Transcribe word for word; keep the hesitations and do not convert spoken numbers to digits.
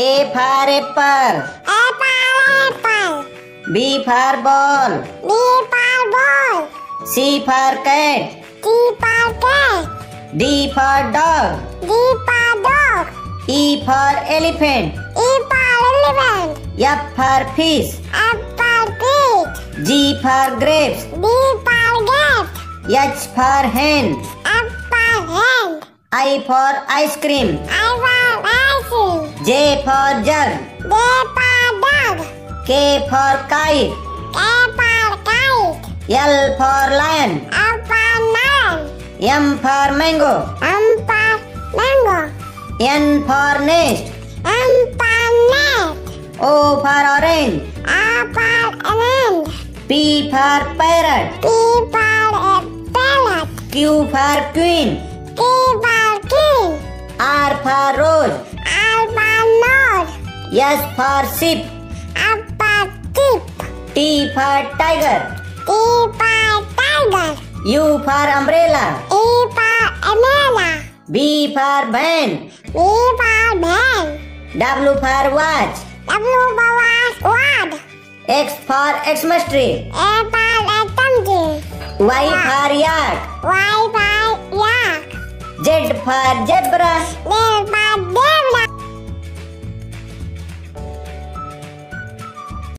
A for apple, A for apple. B for ball, B for ball. C for cat, C for cat. D for dog, D for dog. E for elephant, E for elephant. F for fish, F for fish. G for grapes, G for grapes. H for hand, H for hand. I for ice cream, I for ice cream. J for jug, J for jug. K for kite, K for kite. L for lion, L for lion. M for mango, M for mango. N for nest, N for nest. O for orange, O for orange. P for parrot, P for parrot. Q for queen, Q for queen. R for rose, R for nose. S for sheep, S for sheep. T for tiger, T for tiger. U for umbrella, U for umbrella. B for band, B for band. W for watch, W for watch. X for Xmas tree, X for Xmas tree. Y for yak, Y for yak. Z for zebra, Z for